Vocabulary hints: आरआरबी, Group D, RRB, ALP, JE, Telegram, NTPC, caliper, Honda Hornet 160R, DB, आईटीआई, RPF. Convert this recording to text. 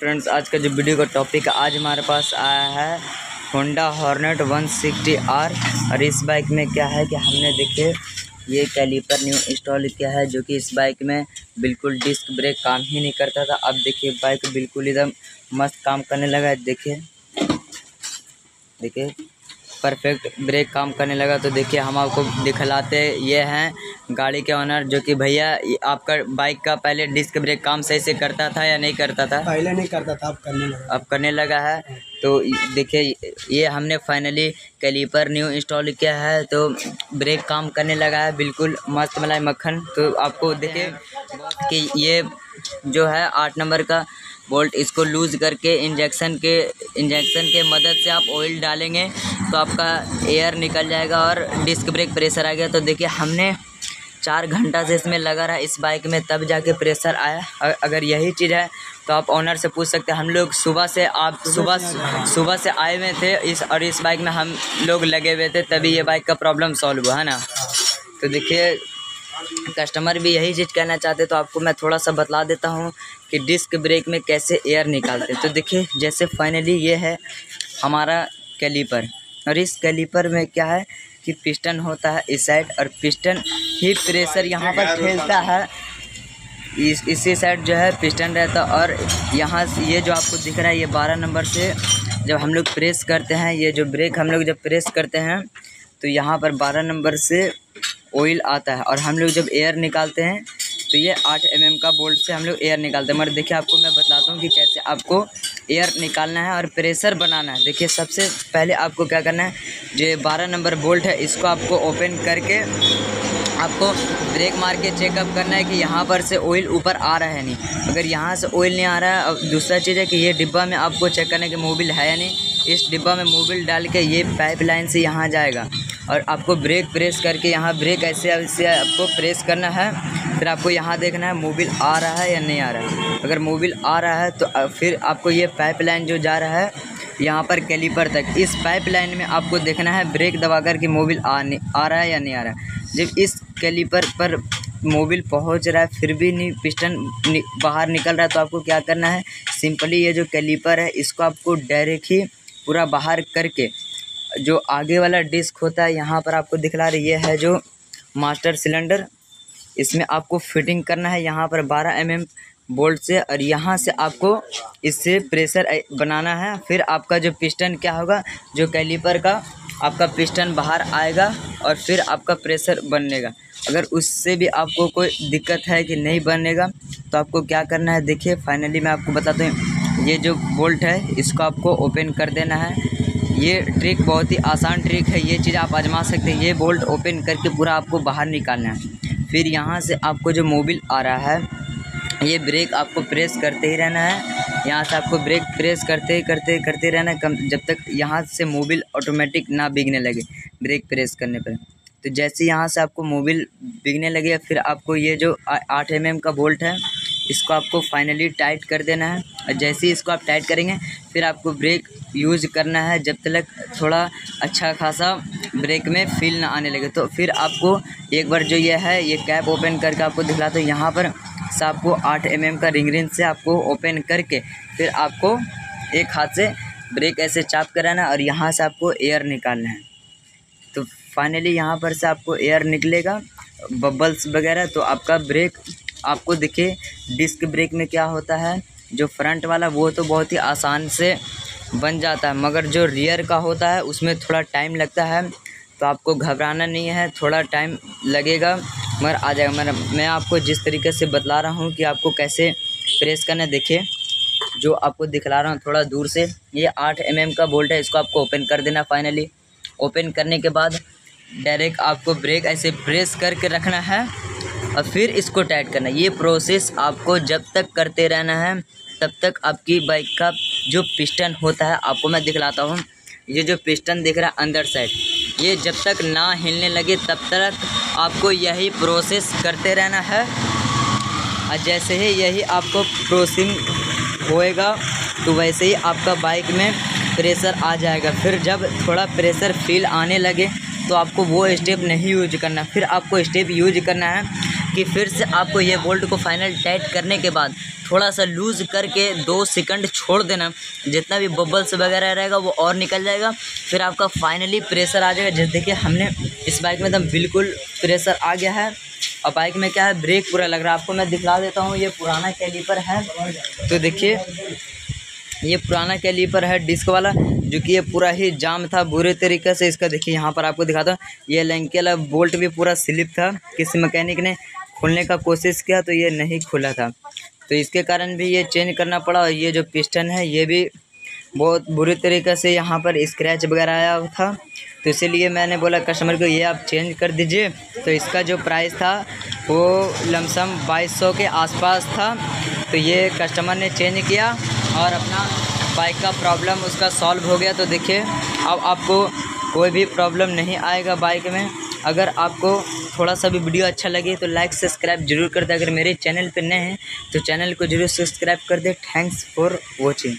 Friends, आज का जो वीडियो का टॉपिक आज हमारे पास आया है होंडा हॉर्नेट 160R। और इस बाइक में क्या है कि हमने देखिए ये कैलीपर न्यू इंस्टॉल किया है, जो कि इस बाइक में बिल्कुल डिस्क ब्रेक काम ही नहीं करता था। अब देखिए बाइक बिल्कुल एकदम मस्त काम करने लगा है। देखिए परफेक्ट ब्रेक काम करने लगा। तो देखिए हम आपको दिखलाते ये हैं गाड़ी के ऑनर, जो कि भैया आपका बाइक का पहले डिस्क ब्रेक काम सही से करता था या नहीं करता था? पहले नहीं करता था, अब करने लगा है। तो देखिए ये हमने फाइनली कैलीपर न्यू इंस्टॉल किया है, तो ब्रेक काम करने लगा है बिल्कुल मस्त मलाई मक्खन। तो आपको देखिए कि ये जो है 8 नंबर का बोल्ट, इसको लूज़ करके इंजेक्शन के मदद से आप ऑयल डालेंगे तो आपका एयर निकल जाएगा और डिस्क ब्रेक प्रेशर आ गया। तो देखिए हमने 4 घंटा से इसमें लगा रहा इस बाइक में, तब जाके प्रेशर आया। अगर यही चीज़ है तो आप ऑनर से पूछ सकते हैं। हम लोग सुबह से आए हुए थे और इस बाइक में हम लोग लगे हुए थे, तभी ये बाइक का प्रॉब्लम सॉल्व हुआ है ना। तो देखिए कस्टमर भी यही चीज़ कहना चाहते, तो आपको मैं थोड़ा सा बतला देता हूँ कि डिस्क ब्रेक में कैसे एयर निकालते। तो देखिए जैसे फाइनली ये है हमारा कैलीपर, और इस कैलीपर में क्या है कि पिस्टन होता है इस साइड, और पिस्टन ही प्रेशर यहाँ पर फैलता है। इसी साइड जो है पिस्टन रहता, और यहाँ ये जो आपको दिख रहा है ये 12 नंबर से जब हम लोग प्रेस करते हैं, ये जो ब्रेक हम लोग जब प्रेस करते हैं तो यहाँ पर 12 नंबर से ऑयल आता है, और हम लोग जब एयर निकालते हैं तो ये 8 mm का बोल्ट से हम लोग एयर निकालते हैं। मगर देखिए आपको मैं बताता हूँ कि कैसे आपको एयर निकालना है और प्रेशर बनाना है। देखिए सबसे पहले आपको क्या करना है, जो 12 नंबर बोल्ट है इसको आपको ओपन करके आपको ब्रेक मार के चेकअप करना है कि यहाँ पर से ऑयल ऊपर आ रहा है नहीं। अगर यहाँ से ऑयल नहीं आ रहा है, और दूसरा चीज़ है कि ये डिब्बा में आपको चेक करना है कि मोबिल है या नहीं। इस डिब्बा में मोबिल डाल के ये पाइपलाइन से यहाँ जाएगा, और आपको ब्रेक प्रेस करके यहाँ ब्रेक ऐसे आपको प्रेस करना है। फिर आपको यहाँ देखना है मोबिल आ रहा है या नहीं आ रहा है। अगर मोबिल आ रहा है तो फिर आपको ये पाइपलाइन जो जा रहा है यहाँ पर कैलीपर तक, इस पाइपलाइन में आपको देखना है ब्रेक दबा कर कि मोबिल आ रहा है या नहीं आ रहा है। जब इस कैलीपर पर मोबिल पहुँच रहा है फिर भी नहीं पिस्टन बाहर निकल रहा है, तो आपको क्या करना है, सिंपली ये जो कैलीपर है इसको आपको डायरेक्ट ही पूरा बाहर करके जो आगे वाला डिस्क होता है, यहाँ पर आपको दिखला रही है जो मास्टर सिलेंडर, इसमें आपको फिटिंग करना है यहाँ पर 12 mm बोल्ट से, और यहाँ से आपको इससे प्रेशर बनाना है। फिर आपका जो पिस्टन क्या होगा, जो कैलीपर का आपका पिस्टन बाहर आएगा और फिर आपका प्रेशर बनेगा। अगर उससे भी आपको कोई दिक्कत है कि नहीं बनेगा तो आपको क्या करना है, देखिए फाइनली मैं आपको बताता हूँ। ये जो बोल्ट है इसको आपको ओपन कर देना है। ये ट्रिक बहुत ही आसान ट्रिक है, ये चीज़ आप आजमा सकते हैं। ये बोल्ट ओपन करके पूरा आपको बाहर निकालना है। फिर यहाँ से आपको जो मोबिल आ रहा है ये ब्रेक आपको प्रेस करते ही रहना है। यहाँ से आपको ब्रेक प्रेस करते रहना है जब तक यहाँ से मोबिल ऑटोमेटिक ना बिगने लगे ब्रेक प्रेस करने पर। तो जैसे यहाँ से आपको मोबिल बिगने लगे, फिर आपको ये जो 8 mm का बोल्ट है इसको आपको फाइनली टाइट कर देना है। और जैसे ही इसको आप टाइट करेंगे फिर आपको ब्रेक यूज़ करना है जब तक थोड़ा अच्छा खासा ब्रेक में फील ना आने लगे। तो फिर आपको एक बार जो ये है ये कैप ओपन करके आपको दिखला, तो यहाँ पर से आपको 8 mm का रिंग से आपको ओपन करके फिर आपको एक हाथ से ब्रेक ऐसे चाप कराना, और यहाँ से आपको एयर निकालना है। तो फाइनली यहाँ पर से आपको एयर निकलेगा बबल्स वगैरह। तो आपका ब्रेक आपको देखिए डिस्क ब्रेक में क्या होता है, जो फ्रंट वाला वो तो बहुत ही आसान से बन जाता है, मगर जो रियर का होता है उसमें थोड़ा टाइम लगता है। तो आपको घबराना नहीं है, थोड़ा टाइम लगेगा मगर आ जाएगा। मैं आपको जिस तरीके से बतला रहा हूँ कि आपको कैसे प्रेस करना है, देखिए जो आपको दिखला रहा हूँ थोड़ा दूर से, ये 8 mm का बोल्ट है इसको आपको ओपन कर देना। फाइनली ओपन करने के बाद डायरेक्ट आपको ब्रेक ऐसे प्रेस करके रखना है और फिर इसको टाइट करना। ये प्रोसेस आपको जब तक करते रहना है तब तक आपकी बाइक का जो पिस्टन होता है, आपको मैं दिखलाता हूँ, ये जो पिस्टन दिख रहा है अंदर साइड, ये जब तक ना हिलने लगे तब तक आपको यही प्रोसेस करते रहना है। और जैसे ही यही आपको प्रोसेसिंग होएगा तो वैसे ही आपका बाइक में प्रेशर आ जाएगा। फिर जब थोड़ा प्रेशर फील आने लगे तो आपको वो स्टेप नहीं यूज करना। फिर आपको स्टेप यूज करना है कि फिर से आपको ये बोल्ट को फाइनल टाइट करने के बाद थोड़ा सा लूज़ करके 2 सेकंड छोड़ देना, जितना भी बबल्स वगैरह रहेगा वो और निकल जाएगा, फिर आपका फाइनली प्रेशर आ जाएगा। जैसे देखिए हमने इस बाइक में एकदम बिल्कुल प्रेशर आ गया है। और बाइक में क्या है, ब्रेक पूरा लग रहा है। आपको मैं दिखला देता हूँ, ये पुराना कैलीपर है, तो देखिए ये पुराना कैलीपर है डिस्क वाला, जो कि ये पूरा ही जाम था बुरे तरीके से। इसका देखिए यहाँ पर आपको दिखाता हूँ, ये लैंकेला बोल्ट भी पूरा स्लिप था, किसी मैकेनिक ने खोलने का कोशिश किया तो ये नहीं खुला था, तो इसके कारण भी ये चेंज करना पड़ा। और ये जो पिस्टन है ये भी बहुत बुरे तरीके से यहाँ पर स्क्रैच वगैरह आया था, तो इसीलिए मैंने बोला कस्टमर को ये आप चेंज कर दीजिए। तो इसका जो प्राइस था वो लमसम 2200 के आसपास था, तो ये कस्टमर ने चेंज किया और अपना बाइक का प्रॉब्लम उसका सॉल्व हो गया। तो देखिए अब आपको कोई भी प्रॉब्लम नहीं आएगा बाइक में। अगर आपको थोड़ा सा भी वीडियो अच्छा लगे तो लाइक सब्सक्राइब जरूर कर दें। अगर मेरे चैनल पर नए हैं तो चैनल को जरूर सब्सक्राइब कर दें। Thanks for watching.